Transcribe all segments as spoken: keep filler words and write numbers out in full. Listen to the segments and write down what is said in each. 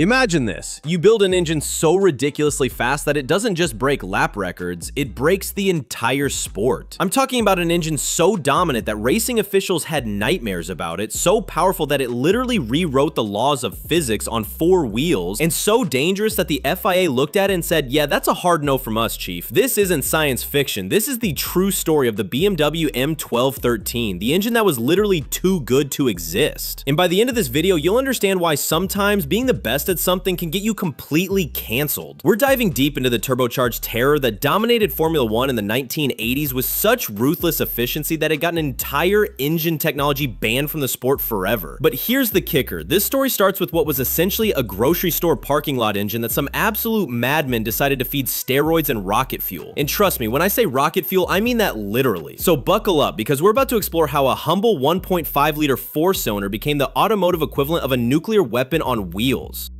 Imagine this, you build an engine so ridiculously fast that it doesn't just break lap records, it breaks the entire sport. I'm talking about an engine so dominant that racing officials had nightmares about it, so powerful that it literally rewrote the laws of physics on four wheels, and so dangerous that the F I A looked at it and said, yeah, that's a hard no from us, chief. This isn't science fiction. This is the true story of the B M W M twelve thirteen, the engine that was literally too good to exist. And by the end of this video, you'll understand why sometimes being the best that something can get you completely canceled. We're diving deep into the turbocharged terror that dominated Formula one in the nineteen eighties with such ruthless efficiency that it got an entire engine technology banned from the sport forever. But here's the kicker. This story starts with what was essentially a grocery store parking lot engine that some absolute madmen decided to feed steroids and rocket fuel. And trust me, when I say rocket fuel, I mean that literally. So buckle up, because we're about to explore how a humble one point five liter four-cylinder became the automotive equivalent of a nuclear weapon on wheels.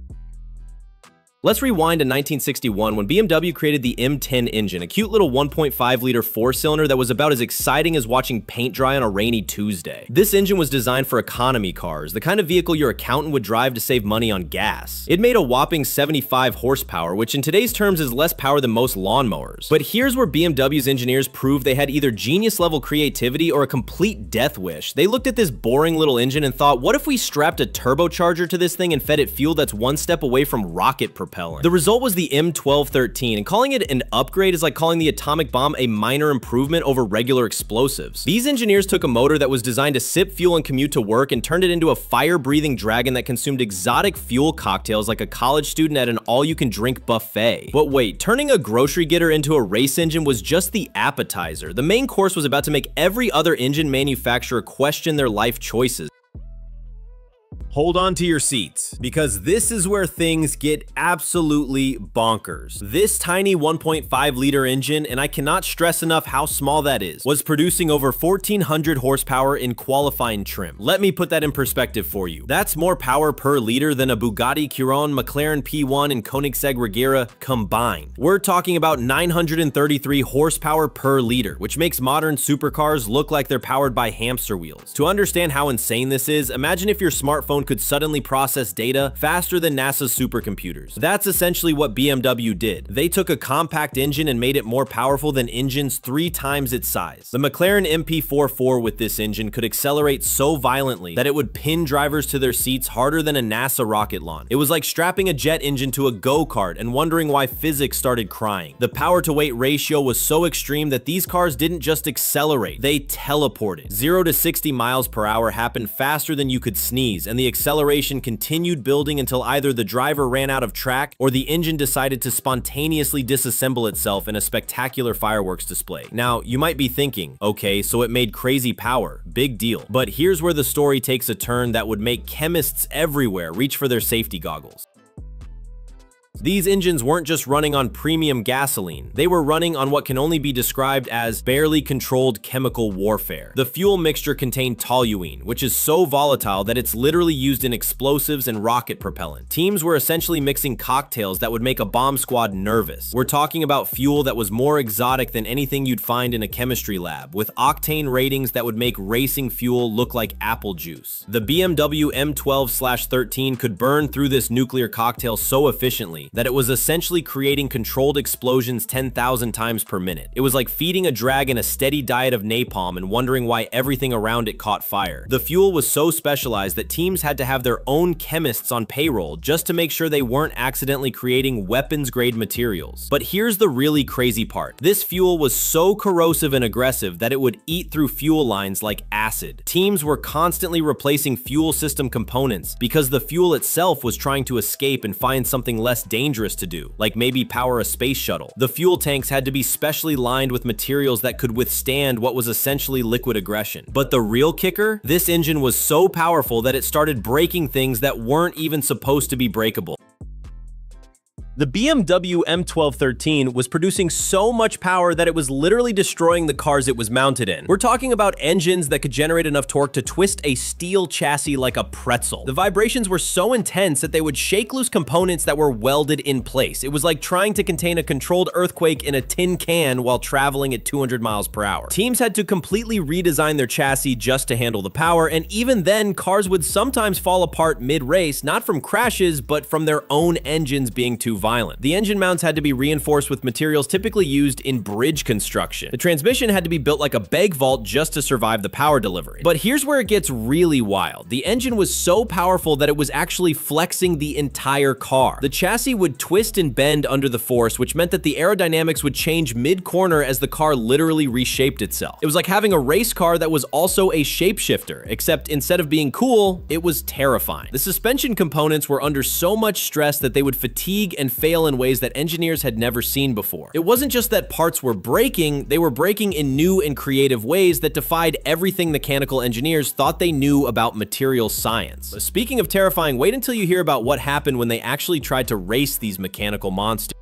Let's rewind to nineteen sixty-one when B M W created the M ten engine, a cute little one point five liter four-cylinder that was about as exciting as watching paint dry on a rainy Tuesday. This engine was designed for economy cars, the kind of vehicle your accountant would drive to save money on gas. It made a whopping seventy-five horsepower, which in today's terms is less power than most lawnmowers. But here's where B M W's engineers proved they had either genius-level creativity or a complete death wish. They looked at this boring little engine and thought, what if we strapped a turbocharger to this thing and fed it fuel that's one step away from rocket propulsion? The result was the M twelve thirteen, and calling it an upgrade is like calling the atomic bomb a minor improvement over regular explosives. These engineers took a motor that was designed to sip fuel and commute to work and turned it into a fire-breathing dragon that consumed exotic fuel cocktails like a college student at an all-you-can-drink buffet. But wait, turning a grocery getter into a race engine was just the appetizer. The main course was about to make every other engine manufacturer question their life choices. Hold on to your seats, because this is where things get absolutely bonkers. This tiny one point five liter engine, and I cannot stress enough how small that is, was producing over fourteen hundred horsepower in qualifying trim. Let me put that in perspective for you. That's more power per liter than a Bugatti Chiron, McLaren P one, and Koenigsegg Reguera combined. We're talking about nine hundred thirty-three horsepower per liter, which makes modern supercars look like they're powered by hamster wheels. To understand how insane this is, imagine if your smartphone could suddenly process data faster than NASA's supercomputers. That's essentially what B M W did. They took a compact engine and made it more powerful than engines three times its size. The McLaren M P four four with this engine could accelerate so violently that it would pin drivers to their seats harder than a NASA rocket launch. It was like strapping a jet engine to a go-kart and wondering why physics started crying. The power-to-weight ratio was so extreme that these cars didn't just accelerate, they teleported. zero to sixty miles per hour happened faster than you could sneeze, and the acceleration continued building until either the driver ran out of track or the engine decided to spontaneously disassemble itself in a spectacular fireworks display. Now, you might be thinking, okay, so it made crazy power, big deal. But here's where the story takes a turn that would make chemists everywhere reach for their safety goggles. These engines weren't just running on premium gasoline, they were running on what can only be described as barely controlled chemical warfare. The fuel mixture contained toluene, which is so volatile that it's literally used in explosives and rocket propellant. Teams were essentially mixing cocktails that would make a bomb squad nervous. We're talking about fuel that was more exotic than anything you'd find in a chemistry lab, with octane ratings that would make racing fuel look like apple juice. The B M W M twelve thirteen could burn through this nuclear cocktail so efficiently that it was essentially creating controlled explosions ten thousand times per minute. It was like feeding a dragon a steady diet of napalm and wondering why everything around it caught fire. The fuel was so specialized that teams had to have their own chemists on payroll just to make sure they weren't accidentally creating weapons-grade materials. But here's the really crazy part. This fuel was so corrosive and aggressive that it would eat through fuel lines like acid. Teams were constantly replacing fuel system components because the fuel itself was trying to escape and find something less dangerous dangerous to do, like maybe power a space shuttle. The fuel tanks had to be specially lined with materials that could withstand what was essentially liquid aggression. But the real kicker? This engine was so powerful that it started breaking things that weren't even supposed to be breakable. The B M W M twelve thirteen was producing so much power that it was literally destroying the cars it was mounted in. We're talking about engines that could generate enough torque to twist a steel chassis like a pretzel. The vibrations were so intense that they would shake loose components that were welded in place. It was like trying to contain a controlled earthquake in a tin can while traveling at two hundred miles per hour. Teams had to completely redesign their chassis just to handle the power, and even then, cars would sometimes fall apart mid-race, not from crashes, but from their own engines being too violent. Violent. The engine mounts had to be reinforced with materials typically used in bridge construction. The transmission had to be built like a bag vault just to survive the power delivery. But here's where it gets really wild. The engine was so powerful that it was actually flexing the entire car. The chassis would twist and bend under the force, which meant that the aerodynamics would change mid-corner as the car literally reshaped itself. It was like having a race car that was also a shapeshifter, except instead of being cool, it was terrifying. The suspension components were under so much stress that they would fatigue and fail in ways that engineers had never seen before. It wasn't just that parts were breaking, they were breaking in new and creative ways that defied everything mechanical engineers thought they knew about material science. But speaking of terrifying, wait until you hear about what happened when they actually tried to race these mechanical monsters.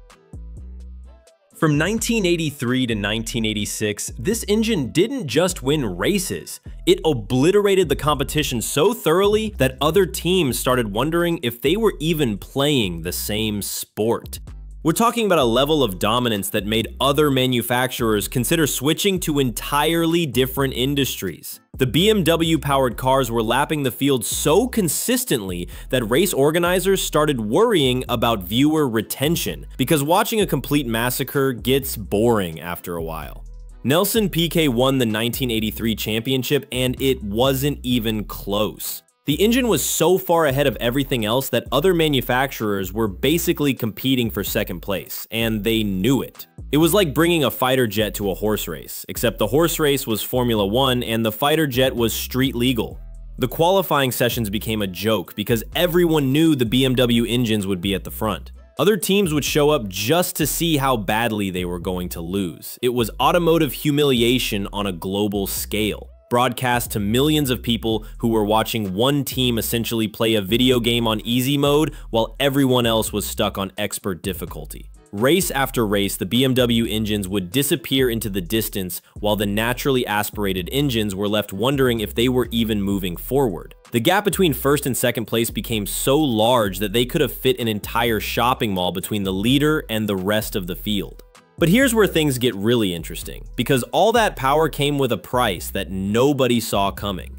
From nineteen eighty-three to nineteen eighty-six, this engine didn't just win races, it obliterated the competition so thoroughly that other teams started wondering if they were even playing the same sport. We're talking about a level of dominance that made other manufacturers consider switching to entirely different industries. The B M W-powered cars were lapping the field so consistently that race organizers started worrying about viewer retention, because watching a complete massacre gets boring after a while. Nelson Piquet won the nineteen eighty-three championship, and it wasn't even close. The engine was so far ahead of everything else that other manufacturers were basically competing for second place, and they knew it. It was like bringing a fighter jet to a horse race, except the horse race was Formula one and the fighter jet was street legal. The qualifying sessions became a joke because everyone knew the B M W engines would be at the front. Other teams would show up just to see how badly they were going to lose. It was automotive humiliation on a global scale, broadcast to millions of people who were watching one team essentially play a video game on easy mode while everyone else was stuck on expert difficulty. Race after race, the B M W engines would disappear into the distance while the naturally aspirated engines were left wondering if they were even moving forward. The gap between first and second place became so large that they could have fit an entire shopping mall between the leader and the rest of the field. But here's where things get really interesting, because all that power came with a price that nobody saw coming.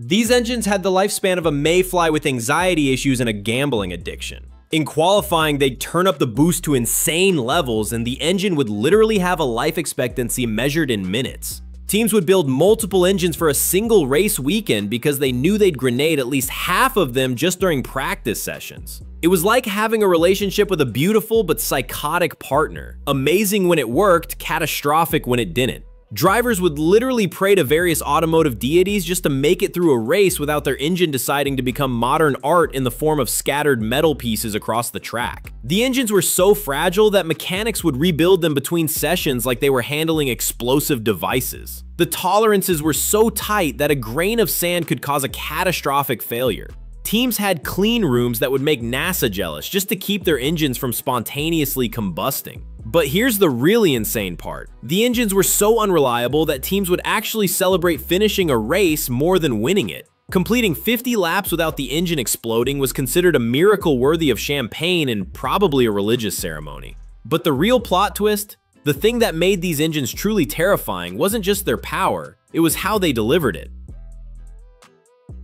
These engines had the lifespan of a mayfly with anxiety issues and a gambling addiction. In qualifying, they'd turn up the boost to insane levels, and the engine would literally have a life expectancy measured in minutes. Teams would build multiple engines for a single race weekend because they knew they'd grenade at least half of them just during practice sessions. It was like having a relationship with a beautiful but psychotic partner. Amazing when it worked, catastrophic when it didn't. Drivers would literally pray to various automotive deities just to make it through a race without their engine deciding to become modern art in the form of scattered metal pieces across the track. The engines were so fragile that mechanics would rebuild them between sessions like they were handling explosive devices. The tolerances were so tight that a grain of sand could cause a catastrophic failure. Teams had clean rooms that would make NASA jealous just to keep their engines from spontaneously combusting. But here's the really insane part. The engines were so unreliable that teams would actually celebrate finishing a race more than winning it. Completing fifty laps without the engine exploding was considered a miracle worthy of champagne and probably a religious ceremony. But the real plot twist, the thing that made these engines truly terrifying, wasn't just their power, it was how they delivered it.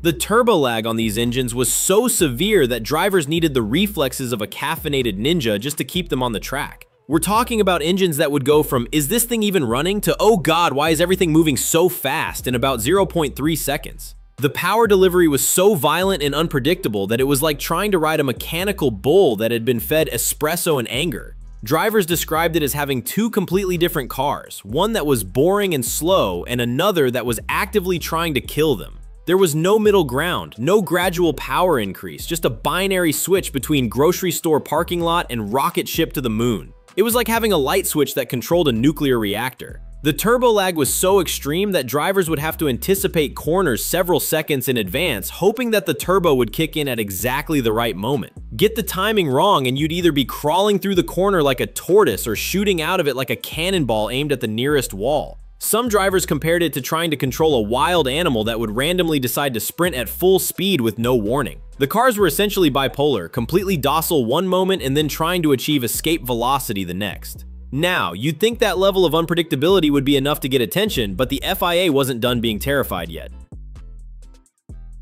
The turbo lag on these engines was so severe that drivers needed the reflexes of a caffeinated ninja just to keep them on the track. We're talking about engines that would go from, is this thing even running, to, oh god, why is everything moving so fast, in about zero point three seconds. The power delivery was so violent and unpredictable that it was like trying to ride a mechanical bull that had been fed espresso and anger. Drivers described it as having two completely different cars, one that was boring and slow, and another that was actively trying to kill them. There was no middle ground, no gradual power increase, just a binary switch between grocery store parking lot and rocket ship to the moon. It was like having a light switch that controlled a nuclear reactor. The turbo lag was so extreme that drivers would have to anticipate corners several seconds in advance, hoping that the turbo would kick in at exactly the right moment. Get the timing wrong and you'd either be crawling through the corner like a tortoise or shooting out of it like a cannonball aimed at the nearest wall. Some drivers compared it to trying to control a wild animal that would randomly decide to sprint at full speed with no warning. The cars were essentially bipolar, completely docile one moment and then trying to achieve escape velocity the next. Now, you'd think that level of unpredictability would be enough to get attention, but the F I A wasn't done being terrified yet.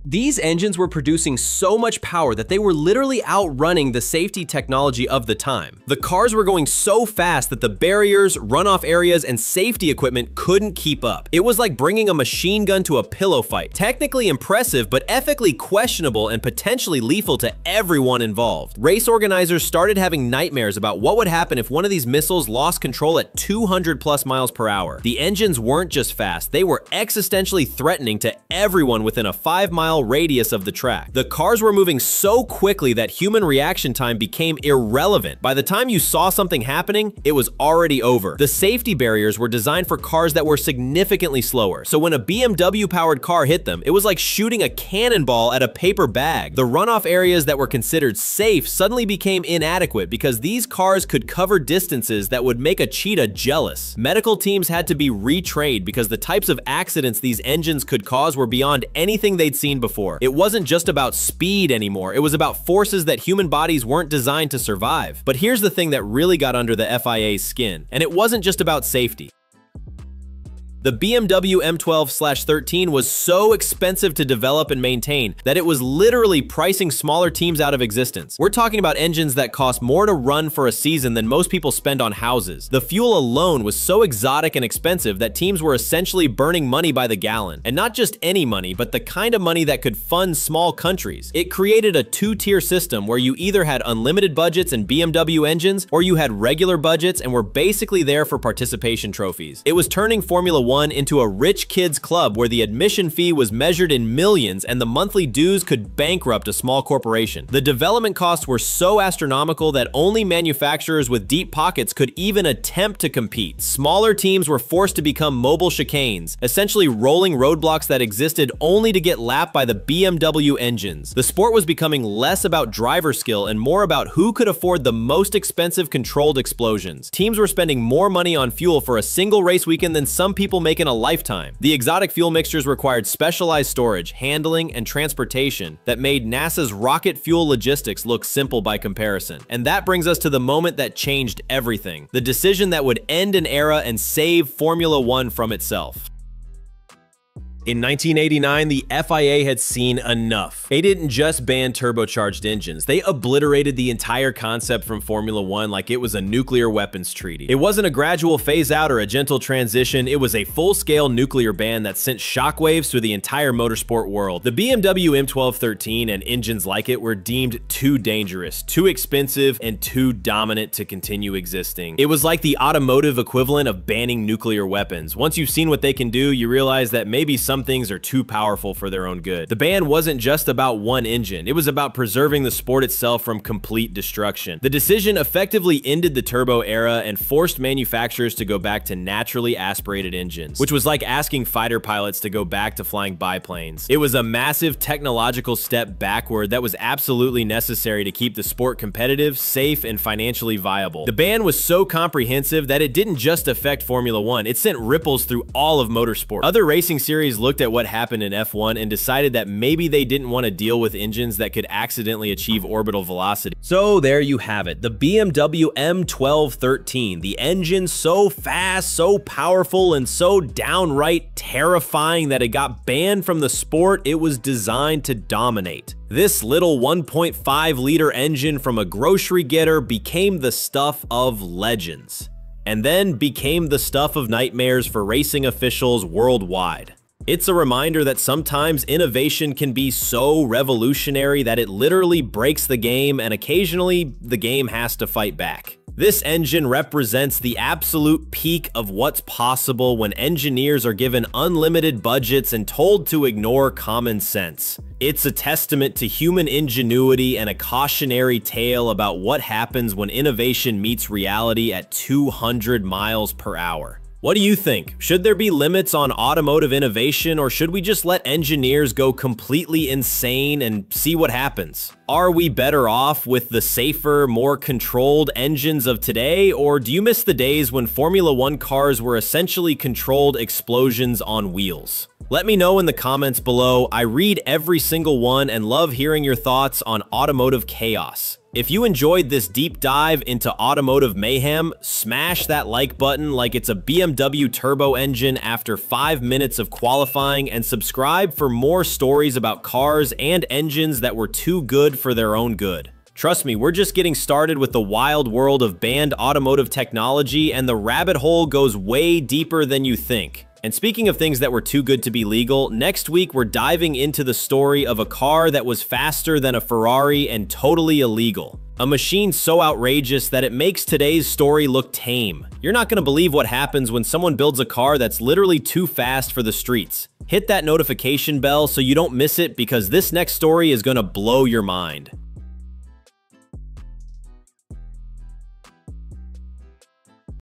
These engines were producing so much power that they were literally outrunning the safety technology of the time. The cars were going so fast that the barriers, runoff areas, and safety equipment couldn't keep up. It was like bringing a machine gun to a pillow fight. Technically impressive, but ethically questionable and potentially lethal to everyone involved. Race organizers started having nightmares about what would happen if one of these missiles lost control at two hundred plus miles per hour. The engines weren't just fast, they were existentially threatening to everyone within a five mile radius of the track. The cars were moving so quickly that human reaction time became irrelevant. By the time you saw something happening, it was already over. The safety barriers were designed for cars that were significantly slower, so when a B M W-powered car hit them, it was like shooting a cannonball at a paper bag. The runoff areas that were considered safe suddenly became inadequate because these cars could cover distances that would make a cheetah jealous. Medical teams had to be retrained because the types of accidents these engines could cause were beyond anything they'd seen before. It wasn't just about speed anymore, it was about forces that human bodies weren't designed to survive. But here's the thing that really got under the F I A's skin, and it wasn't just about safety. The B M W M twelve thirteen was so expensive to develop and maintain that it was literally pricing smaller teams out of existence. We're talking about engines that cost more to run for a season than most people spend on houses. The fuel alone was so exotic and expensive that teams were essentially burning money by the gallon. And not just any money, but the kind of money that could fund small countries. It created a two-tier system where you either had unlimited budgets and B M W engines, or you had regular budgets and were basically there for participation trophies. It was turning Formula one into a rich kids club where the admission fee was measured in millions and the monthly dues could bankrupt a small corporation. The development costs were so astronomical that only manufacturers with deep pockets could even attempt to compete. Smaller teams were forced to become mobile chicanes, essentially rolling roadblocks that existed only to get lapped by the B M W engines. The sport was becoming less about driver skill and more about who could afford the most expensive controlled explosions. Teams were spending more money on fuel for a single race weekend than some people make in a lifetime. The exotic fuel mixtures required specialized storage, handling, and transportation that made NASA's rocket fuel logistics look simple by comparison. And that brings us to the moment that changed everything, the decision that would end an era and save Formula One from itself. In nineteen eighty-nine, the F I A had seen enough. They didn't just ban turbocharged engines, they obliterated the entire concept from Formula One like it was a nuclear weapons treaty. It wasn't a gradual phase out or a gentle transition, it was a full-scale nuclear ban that sent shockwaves through the entire motorsport world. The B M W M twelve thirteen and engines like it were deemed too dangerous, too expensive, and too dominant to continue existing. It was like the automotive equivalent of banning nuclear weapons. Once you've seen what they can do, you realize that maybe some Some things are too powerful for their own good. The ban wasn't just about one engine, it was about preserving the sport itself from complete destruction. The decision effectively ended the turbo era and forced manufacturers to go back to naturally aspirated engines, which was like asking fighter pilots to go back to flying biplanes. It was a massive technological step backward that was absolutely necessary to keep the sport competitive, safe, and financially viable. The ban was so comprehensive that it didn't just affect Formula One, it sent ripples through all of motorsport. Other racing series looked at what happened in F one and decided that maybe they didn't want to deal with engines that could accidentally achieve orbital velocity. So there you have it, the B M W M twelve thirteen, the engine so fast, so powerful, and so downright terrifying that it got banned from the sport it was designed to dominate. This little one point five liter engine from a grocery getter became the stuff of legends, and then became the stuff of nightmares for racing officials worldwide. It's a reminder that sometimes innovation can be so revolutionary that it literally breaks the game, and occasionally the game has to fight back. This engine represents the absolute peak of what's possible when engineers are given unlimited budgets and told to ignore common sense. It's a testament to human ingenuity and a cautionary tale about what happens when innovation meets reality at two hundred miles per hour. What do you think? Should there be limits on automotive innovation, or should we just let engineers go completely insane and see what happens? Are we better off with the safer, more controlled engines of today, or do you miss the days when Formula one cars were essentially controlled explosions on wheels? Let me know in the comments below. I read every single one and love hearing your thoughts on automotive chaos. If you enjoyed this deep dive into automotive mayhem, smash that like button like it's a B M W turbo engine after five minutes of qualifying, and subscribe for more stories about cars and engines that were too good for their own good. Trust me, we're just getting started with the wild world of banned automotive technology, and the rabbit hole goes way deeper than you think. And speaking of things that were too good to be legal, next week we're diving into the story of a car that was faster than a Ferrari and totally illegal. A machine so outrageous that it makes today's story look tame. You're not going to believe what happens when someone builds a car that's literally too fast for the streets. Hit that notification bell so you don't miss it, because this next story is going to blow your mind.